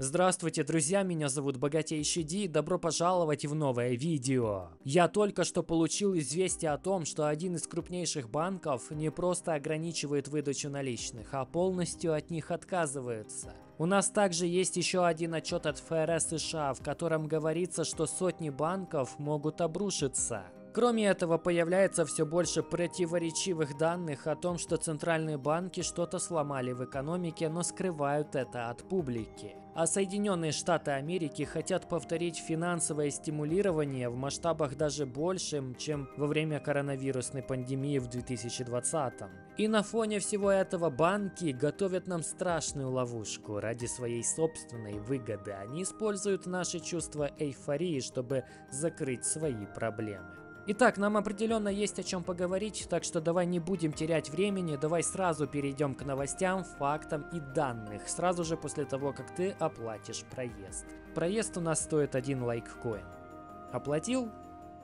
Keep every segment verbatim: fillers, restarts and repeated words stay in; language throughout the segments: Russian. Здравствуйте, друзья, меня зовут Богатейший Ди, добро пожаловать в новое видео. Я только что получил известие о том, что один из крупнейших банков не просто ограничивает выдачу наличных, а полностью от них отказывается. У нас также есть еще один отчет от эф эр эс США, в котором говорится, что сотни банков могут обрушиться. Кроме этого, появляется все больше противоречивых данных о том, что центральные банки что-то сломали в экономике, но скрывают это от публики. А Соединенные Штаты Америки хотят повторить финансовое стимулирование в масштабах даже большим, чем во время коронавирусной пандемии в две тысячи двадцатом. И на фоне всего этого банки готовят нам страшную ловушку ради своей собственной выгоды. Они используют наши чувства эйфории, чтобы закрыть свои проблемы. Итак, нам определенно есть о чем поговорить, так что давай не будем терять времени, давай сразу перейдем к новостям, фактам и данных, сразу же после того, как ты оплатишь проезд. Проезд у нас стоит один лайткоин. Оплатил?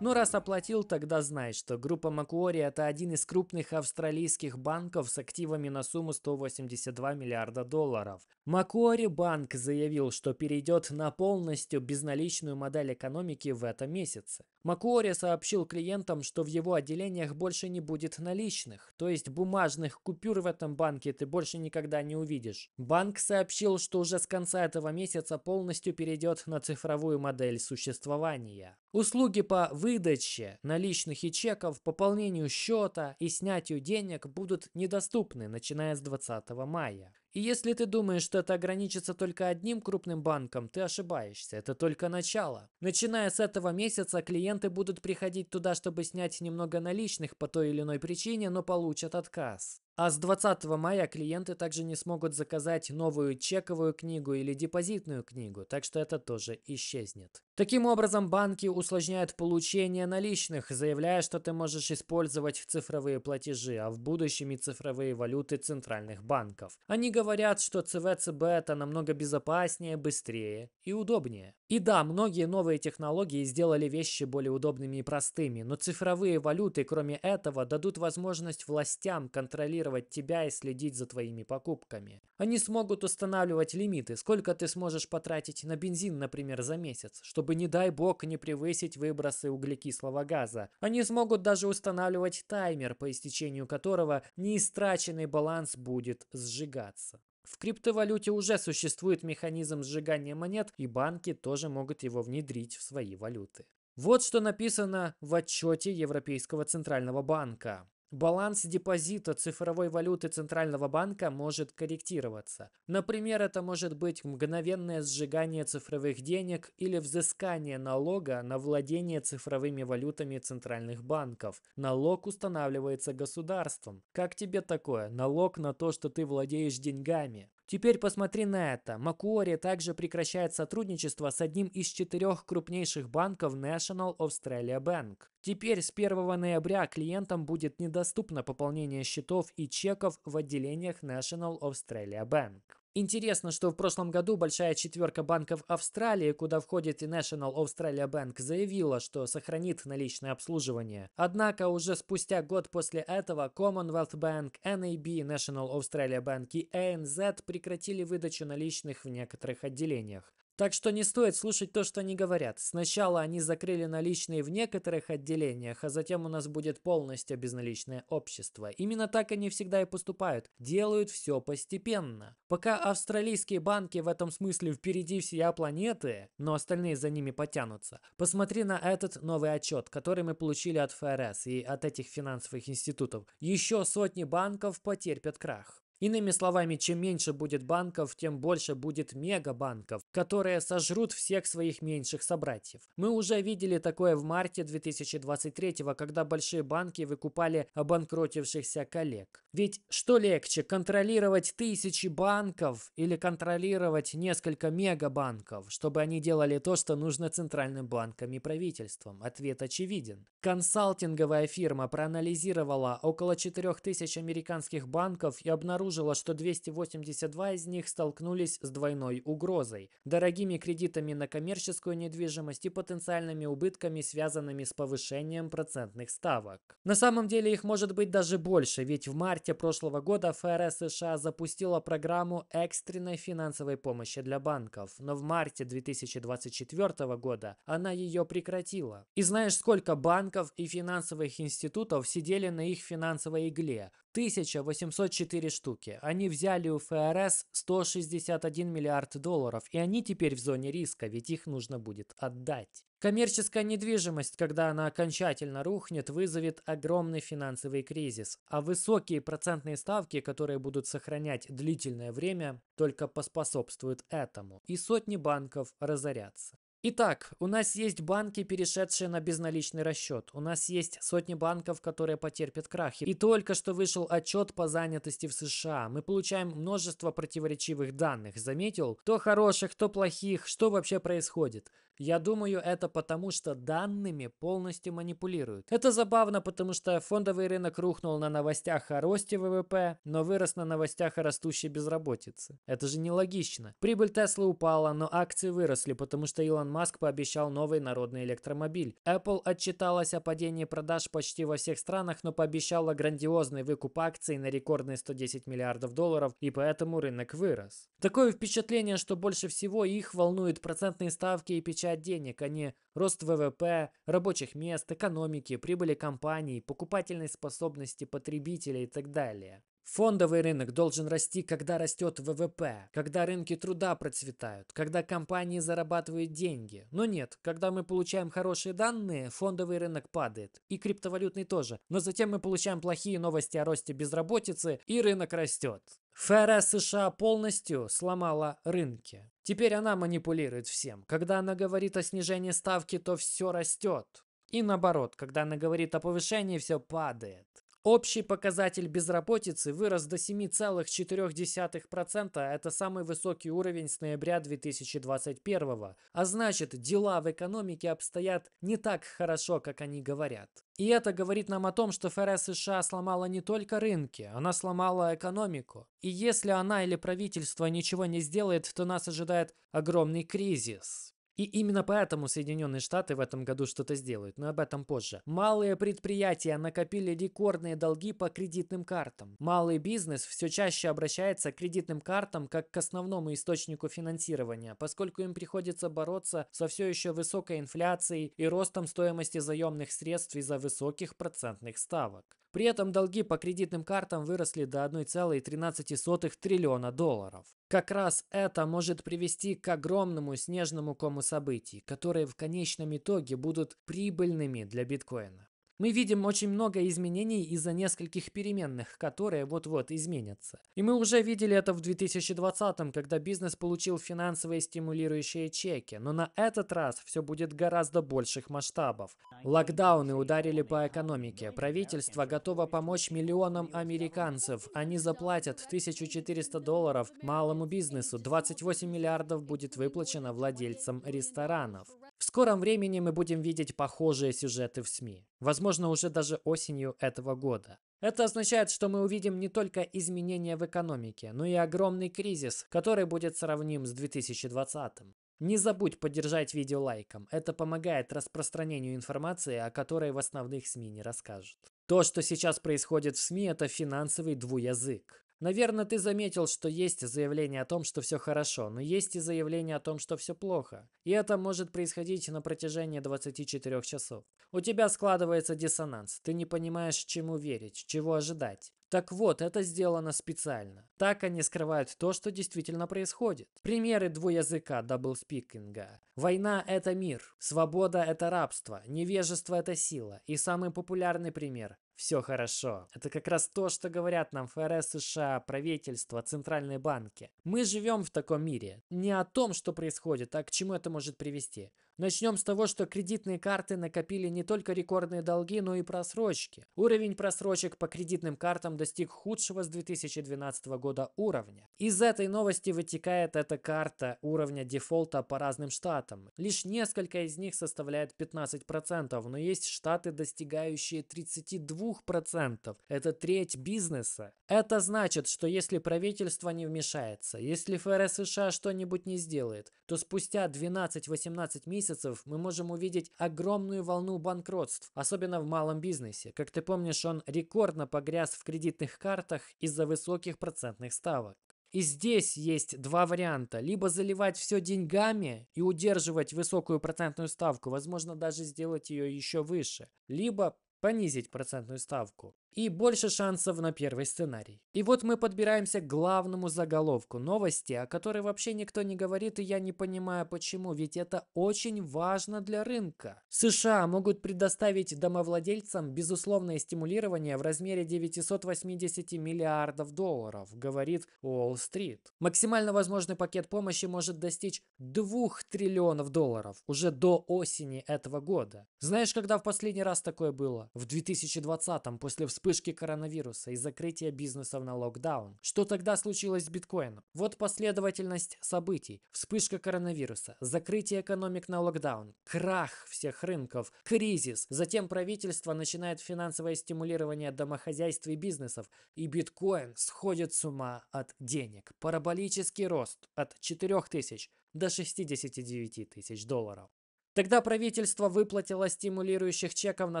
Ну, раз оплатил, тогда знай, что группа Macquarie — это один из крупных австралийских банков с активами на сумму сто восемьдесят два миллиарда долларов. Macquarie банк заявил, что перейдет на полностью безналичную модель экономики в этом месяце. Macquarie сообщил клиентам, что в его отделениях больше не будет наличных, то есть бумажных купюр в этом банке ты больше никогда не увидишь. Банк сообщил, что уже с конца этого месяца полностью перейдет на цифровую модель существования. Услуги по выдаче наличных и чеков, пополнению счета и снятию денег будут недоступны, начиная с двадцатого мая. И если ты думаешь, что это ограничится только одним крупным банком, ты ошибаешься, это только начало. Начиная с этого месяца клиенты будут приходить туда, чтобы снять немного наличных по той или иной причине, но получат отказ. А с двадцатого мая клиенты также не смогут заказать новую чековую книгу или депозитную книгу, так что это тоже исчезнет. Таким образом, банки усложняют получение наличных, заявляя, что ты можешь использовать цифровые платежи, а в будущем и цифровые валюты центральных банков. Они говорят, что цэ вэ цэ бэ это намного безопаснее, быстрее и удобнее. И да, многие новые технологии сделали вещи более удобными и простыми, но цифровые валюты, кроме этого, дадут возможность властям контролировать тебя и следить за твоими покупками. Они смогут устанавливать лимиты, сколько ты сможешь потратить на бензин, например, за месяц, чтобы, не дай бог, не превысить выбросы углекислого газа. Они смогут даже устанавливать таймер, по истечению которого неистраченный баланс будет сжигаться. В криптовалюте уже существует механизм сжигания монет, и банки тоже могут его внедрить в свои валюты. Вот что написано в отчете Европейского центрального банка. Баланс депозита цифровой валюты Центрального банка может корректироваться. Например, это может быть мгновенное сжигание цифровых денег или взыскание налога на владение цифровыми валютами центральных банков. Налог устанавливается государством. Как тебе такое? Налог на то, что ты владеешь деньгами. Теперь посмотри на это. Macquarie также прекращает сотрудничество с одним из четырех крупнейших банков National Australia Bank. Теперь с первого ноября клиентам будет недоступно пополнение счетов и чеков в отделениях National Australia Bank. Интересно, что в прошлом году большая четверка банков Австралии, куда входит и National Australia Bank, заявила, что сохранит наличное обслуживание. Однако уже спустя год после этого Commonwealth Bank, эн эй би, National Australia Bank и эй эн зет прекратили выдачу наличных в некоторых отделениях. Так что не стоит слушать то, что они говорят. Сначала они закрыли наличные в некоторых отделениях, а затем у нас будет полностью безналичное общество. Именно так они всегда и поступают. Делают все постепенно. Пока австралийские банки в этом смысле впереди всей планеты, но остальные за ними потянутся. Посмотри на этот новый отчет, который мы получили от эф эр эс и от этих финансовых институтов. Еще сотни банков потерпят крах. Иными словами, чем меньше будет банков, тем больше будет мегабанков, которые сожрут всех своих меньших собратьев. Мы уже видели такое в марте две тысячи двадцать третьего, когда большие банки выкупали обанкротившихся коллег. Ведь что легче, контролировать тысячи банков или контролировать несколько мегабанков, чтобы они делали то, что нужно центральным банкам и правительствам? Ответ очевиден. Консалтинговая фирма проанализировала около четырёх тысяч американских банков и обнаружила, обнаружила, что двести восемьдесят два из них столкнулись с двойной угрозой – дорогими кредитами на коммерческую недвижимость и потенциальными убытками, связанными с повышением процентных ставок. На самом деле их может быть даже больше, ведь в марте прошлого года ФРС США запустила программу экстренной финансовой помощи для банков, но в марте две тысячи двадцать четвёртого года она ее прекратила. И знаешь, сколько банков и финансовых институтов сидели на их финансовой игле? тысяча восемьсот четыре штуки. Они взяли у ФРС сто шестьдесят один миллиард долларов, и они теперь в зоне риска, ведь их нужно будет отдать. Коммерческая недвижимость, когда она окончательно рухнет, вызовет огромный финансовый кризис, а высокие процентные ставки, которые будут сохранять длительное время, только поспособствуют этому, и сотни банков разорятся. Итак, у нас есть банки, перешедшие на безналичный расчет. У нас есть сотни банков, которые потерпят крахи. И только что вышел отчет по занятости в США. Мы получаем множество противоречивых данных. Заметил? То хороших, то плохих. Что вообще происходит? Я думаю, это потому, что данными полностью манипулируют. Это забавно, потому что фондовый рынок рухнул на новостях о росте ВВП, но вырос на новостях о растущей безработице. Это же нелогично. Прибыль Tesla упала, но акции выросли, потому что Илон Маск пообещал новый народный электромобиль. Apple отчиталась о падении продаж почти во всех странах, но пообещала грандиозный выкуп акций на рекордные сто десять миллиардов долларов, и поэтому рынок вырос. Такое впечатление, что больше всего их волнуют процентные ставки и печать денег, а не рост ВВП, рабочих мест, экономики, прибыли компаний, покупательной способности потребителей и так далее. Фондовый рынок должен расти, когда растет ВВП, когда рынки труда процветают, когда компании зарабатывают деньги. Но нет, когда мы получаем хорошие данные, фондовый рынок падает. И криптовалютный тоже. Но затем мы получаем плохие новости о росте безработицы, и рынок растет. ФРС США полностью сломала рынки. Теперь она манипулирует всем. Когда она говорит о снижении ставки, то все растет. И наоборот, когда она говорит о повышении, все падает. Общий показатель безработицы вырос до семи целых четырёх десятых процента, это самый высокий уровень с ноября две тысячи двадцать первого, а значит, дела в экономике обстоят не так хорошо, как они говорят. И это говорит нам о том, что ФРС США сломала не только рынки, она сломала экономику. И если она или правительство ничего не сделает, то нас ожидает огромный кризис. И именно поэтому Соединенные Штаты в этом году что-то сделают, но об этом позже. Малые предприятия накопили рекордные долги по кредитным картам. Малый бизнес все чаще обращается к кредитным картам как к основному источнику финансирования, поскольку им приходится бороться со все еще высокой инфляцией и ростом стоимости заемных средств из-за высоких процентных ставок. При этом долги по кредитным картам выросли до одного целого тринадцати сотых триллиона долларов. Как раз это может привести к огромному снежному кому событий, которые в конечном итоге будут прибыльными для биткоина. Мы видим очень много изменений из-за нескольких переменных, которые вот-вот изменятся. И мы уже видели это в две тысячи двадцатом, когда бизнес получил финансовые стимулирующие чеки. Но на этот раз все будет гораздо больших масштабов. Локдауны ударили по экономике. Правительство готово помочь миллионам американцев. Они заплатят тысячу четыреста долларов малому бизнесу. двадцать восемь миллиардов будет выплачено владельцам ресторанов. В скором времени мы будем видеть похожие сюжеты в СМИ. Возможно, уже даже осенью этого года. Это означает, что мы увидим не только изменения в экономике, но и огромный кризис, который будет сравним с две тысячи двадцатым. Не забудь поддержать видео лайком. Это помогает распространению информации, о которой в основных СМИ не расскажут. То, что сейчас происходит в СМИ, это финансовый двуязык. Наверное, ты заметил, что есть заявление о том, что все хорошо, но есть и заявление о том, что все плохо. И это может происходить на протяжении двадцати четырёх часов. У тебя складывается диссонанс, ты не понимаешь, чему верить, чего ожидать. Так вот, это сделано специально. Так они скрывают то, что действительно происходит. Примеры двуязыка, даблспикинга. Война – это мир, свобода – это рабство, невежество – это сила. И самый популярный пример – все хорошо. Это как раз то, что говорят нам ФРС США, правительство, центральные банки. Мы живем в таком мире. Не о том, что происходит, а к чему это может привести. Начнем с того, что кредитные карты накопили не только рекордные долги, но и просрочки. Уровень просрочек по кредитным картам достиг худшего с две тысячи двенадцатого года уровня. Из этой новости вытекает эта карта уровня дефолта по разным штатам. Лишь несколько из них составляет пятнадцать процентов, но есть штаты, достигающие тридцати двух процентов. Это треть бизнеса. Это значит, что если правительство не вмешается, если ФРС США что-нибудь не сделает, то спустя двенадцать-восемнадцать месяцев мы можем увидеть огромную волну банкротств, особенно в малом бизнесе. Как ты помнишь, он рекордно погряз в кредитных картах из-за высоких процентных ставок. И здесь есть два варианта. Либо заливать все деньгами и удерживать высокую процентную ставку, возможно, даже сделать ее еще выше. Либо понизить процентную ставку. И больше шансов на первый сценарий. И вот мы подбираемся к главному заголовку новости, о которой вообще никто не говорит, и я не понимаю почему, ведь это очень важно для рынка. США могут предоставить домовладельцам безусловное стимулирование в размере девятисот восьмидесяти миллиардов долларов, говорит Уолл-стрит. Максимально возможный пакет помощи может достичь двух триллионов долларов уже до осени этого года. Знаешь, когда в последний раз такое было? В две тысячи двадцатом, после вспоминания вспышки коронавируса и закрытия бизнесов на локдаун. Что тогда случилось с биткоином? Вот последовательность событий. Вспышка коронавируса, закрытие экономик на локдаун, крах всех рынков, кризис. Затем правительство начинает финансовое стимулирование домохозяйств и бизнесов, и биткоин сходит с ума от денег. Параболический рост от четырёх тысяч до шестидесяти девяти тысяч долларов. Тогда правительство выплатило стимулирующих чеков на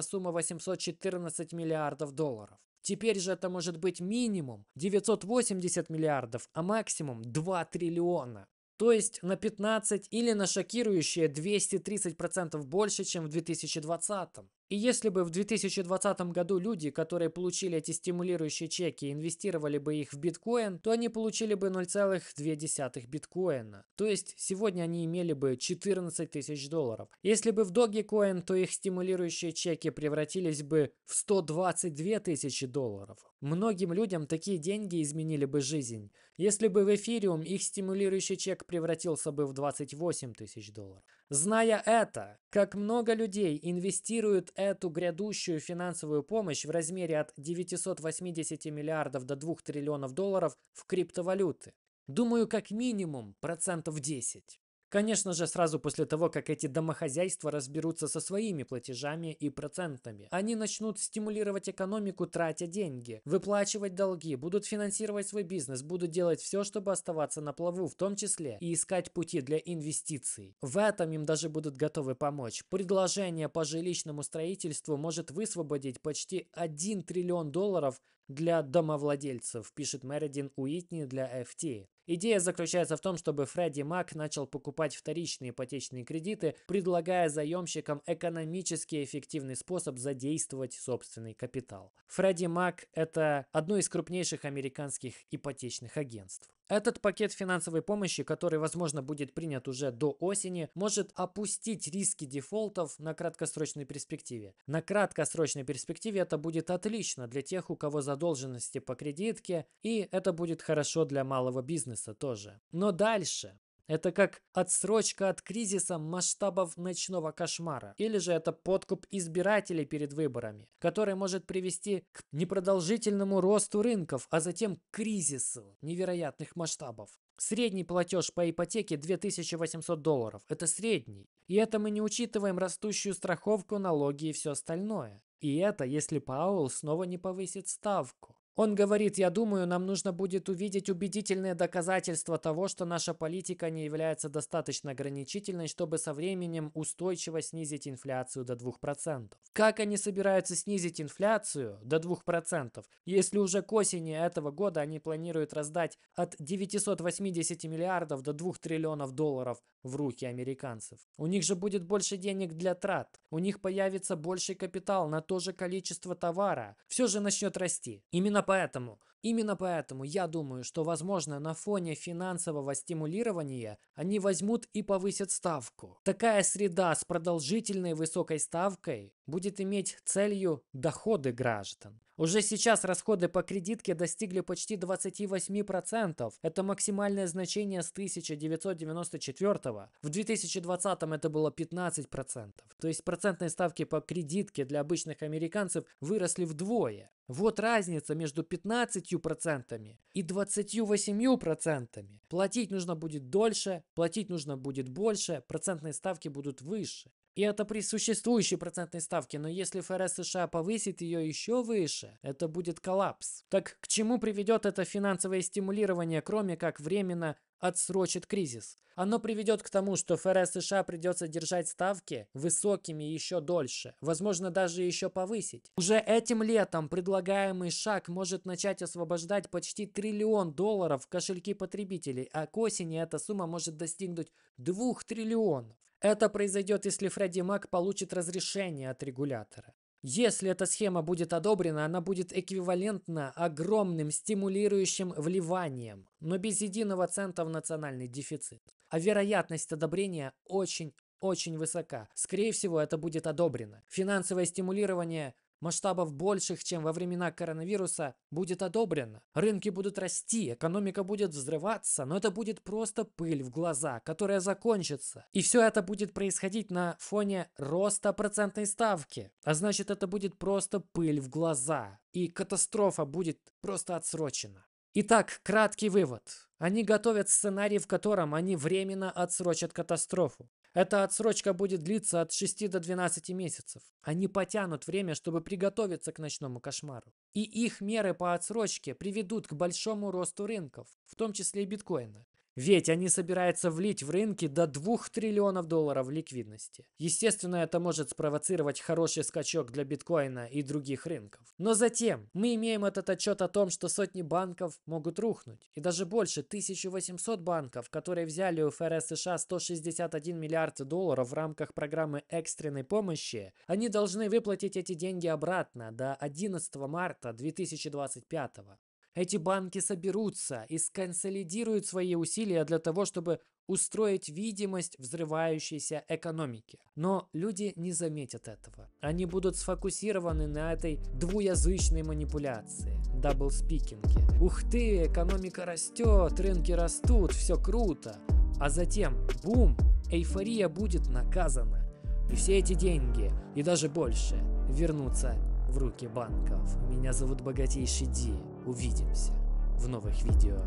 сумму восемьсот четырнадцать миллиардов долларов. Теперь же это может быть минимум девятьсот восемьдесят миллиардов, а максимум два триллиона. То есть на пятнадцать или на шокирующие двести тридцать процентов больше, чем в две тысячи двадцатом. И если бы в две тысячи двадцатом году люди, которые получили эти стимулирующие чеки, инвестировали бы их в биткоин, то они получили бы ноль целых две десятых биткоина. То есть сегодня они имели бы четырнадцать тысяч долларов. Если бы в Догикоин, то их стимулирующие чеки превратились бы в сто двадцать две тысячи долларов. Многим людям такие деньги изменили бы жизнь. Если бы в Эфириум их стимулирующий чек превратился бы в двадцать восемь тысяч долларов. Зная это, как много людей инвестируют эту грядущую финансовую помощь в размере от девятисот восьмидесяти миллиардов до двух триллионов долларов в криптовалюты. Думаю, как минимум процентов десять. Конечно же, сразу после того, как эти домохозяйства разберутся со своими платежами и процентами. Они начнут стимулировать экономику, тратя деньги, выплачивать долги, будут финансировать свой бизнес, будут делать все, чтобы оставаться на плаву, в том числе и искать пути для инвестиций. В этом им даже будут готовы помочь. Предложение по жилищному строительству может высвободить почти один триллион долларов для домовладельцев, пишет Мередит Уитни для эф ти. Идея заключается в том, чтобы Фредди Мак начал покупать вторичные ипотечные кредиты, предлагая заемщикам экономически эффективный способ задействовать собственный капитал. Фредди Мак – это одно из крупнейших американских ипотечных агентств. Этот пакет финансовой помощи, который, возможно, будет принят уже до осени, может опустить риски дефолтов на краткосрочной перспективе. На краткосрочной перспективе это будет отлично для тех, у кого задолженности по кредитке, и это будет хорошо для малого бизнеса тоже. Но дальше... Это как отсрочка от кризиса масштабов ночного кошмара. Или же это подкуп избирателей перед выборами, который может привести к непродолжительному росту рынков, а затем к кризису невероятных масштабов. Средний платеж по ипотеке две тысячи восемьсот долларов. Это средний. И это мы не учитываем растущую страховку, налоги и все остальное. И это если Пауэлл снова не повысит ставку. Он говорит: я думаю, нам нужно будет увидеть убедительные доказательства того, что наша политика не является достаточно ограничительной, чтобы со временем устойчиво снизить инфляцию до двух процентов. Как они собираются снизить инфляцию до двух процентов, если уже к осени этого года они планируют раздать от девятисот восьмидесяти миллиардов до двух триллионов долларов в руки американцев? У них же будет больше денег для трат, у них появится больше капитал на то же количество товара, все же начнет расти. Именно поэтому, именно поэтому я думаю, что, возможно, на фоне финансового стимулирования они возьмут и повысят ставку. Такая среда с продолжительной высокой ставкой будет иметь целью доходы граждан. Уже сейчас расходы по кредитке достигли почти двадцати восьми процентов. Это максимальное значение с тысяча девятьсот девяносто четвёртого. В две тысячи двадцатом это было пятнадцать процентов. То есть процентные ставки по кредитке для обычных американцев выросли вдвое. Вот разница между пятнадцатью процентами и двадцатью восемью процентами. Платить нужно будет дольше, платить нужно будет больше, процентные ставки будут выше. И это при существующей процентной ставке, но если ФРС США повысит ее еще выше, это будет коллапс. Так к чему приведет это финансовое стимулирование, кроме как временно отсрочит кризис? Оно приведет к тому, что ФРС США придется держать ставки высокими еще дольше, возможно, даже еще повысить. Уже этим летом предлагаемый шаг может начать освобождать почти триллион долларов в кошельки потребителей, а к осени эта сумма может достигнуть двух триллионов. Это произойдет, если Фредди Мак получит разрешение от регулятора. Если эта схема будет одобрена, она будет эквивалентна огромным стимулирующим вливаниям, но без единого цента в национальный дефицит. А вероятность одобрения очень-очень высока. Скорее всего, это будет одобрено. Финансовое стимулирование масштабов больших, чем во времена коронавируса, будет одобрено. Рынки будут расти, экономика будет взрываться, но это будет просто пыль в глаза, которая закончится. И все это будет происходить на фоне роста процентной ставки. А значит, это будет просто пыль в глаза. И катастрофа будет просто отсрочена. Итак, краткий вывод. Они готовят сценарий, в котором они временно отсрочат катастрофу. Эта отсрочка будет длиться от шести до двенадцати месяцев. Они потянут время, чтобы приготовиться к ночному кошмару. И их меры по отсрочке приведут к большому росту рынков, в том числе и биткоина. Ведь они собираются влить в рынки до двух триллионов долларов ликвидности. Естественно, это может спровоцировать хороший скачок для биткоина и других рынков. Но затем мы имеем этот отчет о том, что сотни банков могут рухнуть. И даже больше, тысяча восемьсот банков, которые взяли у ФРС США сто шестьдесят один миллиард долларов в рамках программы экстренной помощи, они должны выплатить эти деньги обратно до одиннадцатого марта две тысячи двадцать пятого. Эти банки соберутся и сконсолидируют свои усилия для того, чтобы устроить видимость взрывающейся экономики. Но люди не заметят этого. Они будут сфокусированы на этой двуязычной манипуляции, даблспикинге. Ух ты, экономика растет, рынки растут, все круто. А затем, бум, эйфория будет наказана. И все эти деньги, и даже больше, вернутся в руки банков. Меня зовут Богатейший Ди. Увидимся в новых видео.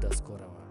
До скорого.